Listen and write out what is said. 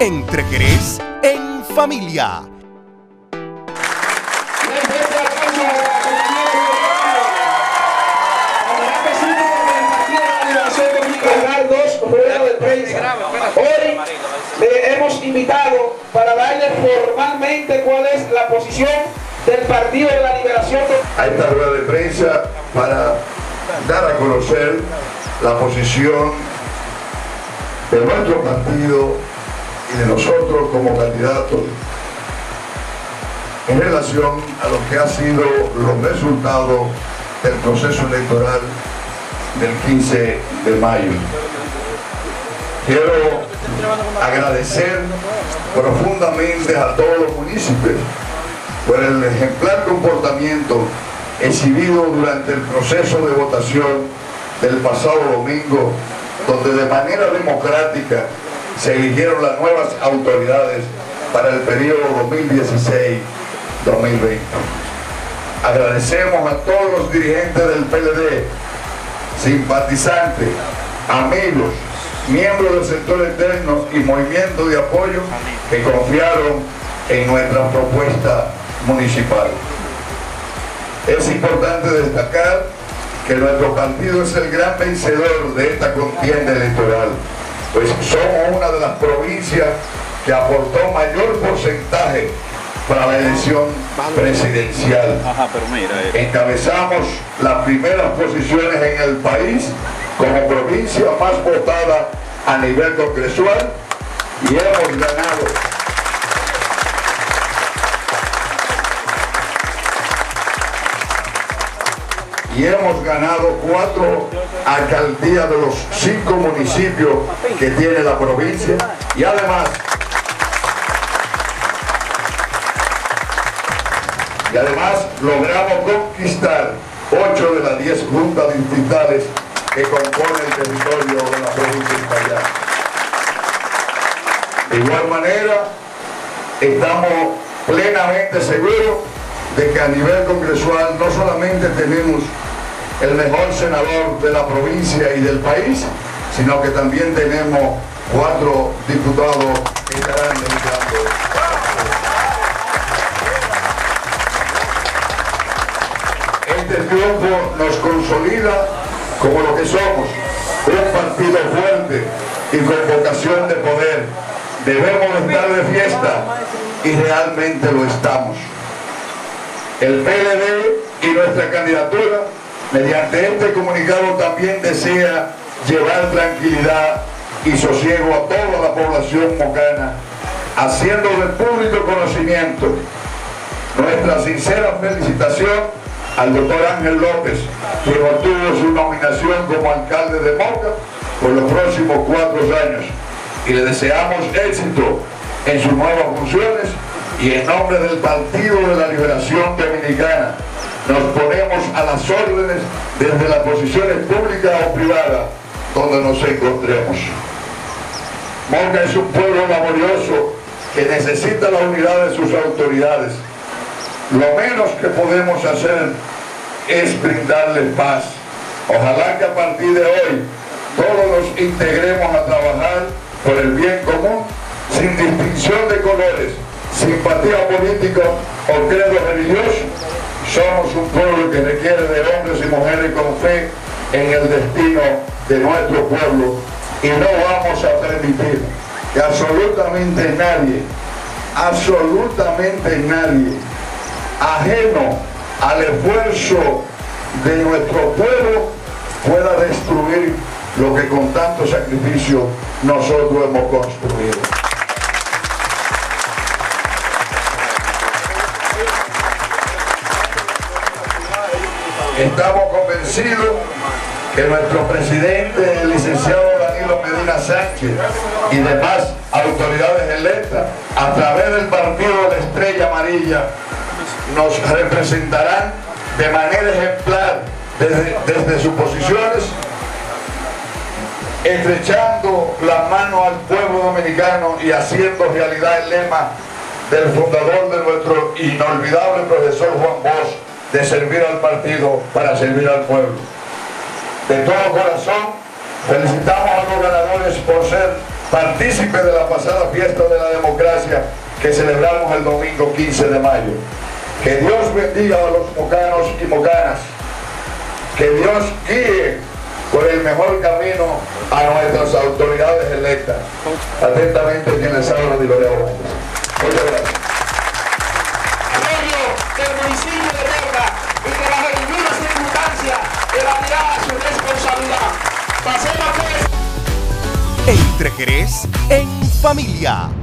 Entre Jerez en familia. Hoy le hemos invitado para darle formalmente cuál es la posición del Partido de la Liberación. A esta rueda de prensa para dar a conocer la posición de nuestro partido y de nosotros como candidatos en relación a lo que ha sido los resultados del proceso electoral del 15 de mayo. Quiero agradecer profundamente a todos los municipios por el ejemplar comportamiento exhibido durante el proceso de votación del pasado domingo, donde de manera democrática se eligieron las nuevas autoridades para el periodo 2016-2020. Agradecemos a todos los dirigentes del PLD, simpatizantes, amigos, miembros del sector externo y movimientos de apoyo que confiaron en nuestra propuesta municipal. Es importante destacar que nuestro partido es el gran vencedor de esta contienda electoral, pues somos una de las provincias que aportó mayor porcentaje para la elección presidencial. Encabezamos las primeras posiciones en el país como provincia más votada a nivel congresual y hemos ganado. Cuatro alcaldías de los 5 municipios que tiene la provincia y además, logramos conquistar 8 de las 10 juntas distritales que compone el territorio de la provincia de España. De igual manera, estamos plenamente seguros de que a nivel congresual no solamente tenemos el mejor senador de la provincia y del país, sino que también tenemos 4 diputados que estarán dedicando. Este triunfo nos consolida como lo que somos, un partido fuerte y con vocación de poder. Debemos estar de fiesta y realmente lo estamos. El PLD y nuestra candidatura, mediante este comunicado, también desea llevar tranquilidad y sosiego a toda la población mocana, haciendo del público conocimiento nuestra sincera felicitación al doctor Ángel López, quien obtuvo su nominación como alcalde de Moca por los próximos 4 años, y le deseamos éxito en sus nuevas funciones. Y en nombre del Partido de la Liberación Dominicana nos ponemos a las órdenes desde las posiciones públicas o privadas donde nos encontremos. Moca es un pueblo laborioso que necesita la unidad de sus autoridades. Lo menos que podemos hacer es brindarles paz. Ojalá que a partir de hoy todos nos integremos a trabajar por el bien común, sin distinción de colores, simpatía política o credo religioso. Somos un pueblo que requiere de hombres y mujeres con fe en el destino de nuestro pueblo y no vamos a permitir que absolutamente nadie, ajeno al esfuerzo de nuestro pueblo, pueda destruir lo que con tanto sacrificio nosotros hemos construido. Estamos convencidos que nuestro presidente, el licenciado Danilo Medina Sánchez, y demás autoridades electas, a través del partido de la Estrella Amarilla, nos representarán de manera ejemplar desde sus posiciones, estrechando la mano al pueblo dominicano y haciendo realidad el lema del fundador de nuestro inolvidable profesor Juan Bosch, de servir al partido para servir al pueblo. De todo corazón felicitamos a los ganadores por ser partícipe de la pasada fiesta de la democracia que celebramos el domingo 15 de mayo. Que Dios bendiga a los mocanos y mocanas, que Dios guíe por el mejor camino a nuestras autoridades electas. Atentamente, quien les habla, Danilo Medina. Muchas gracias. Del municipio de Moca y que bajo ninguna circunstancia deba tirar a su responsabilidad. Pasemos pues. Entre Jerez en familia.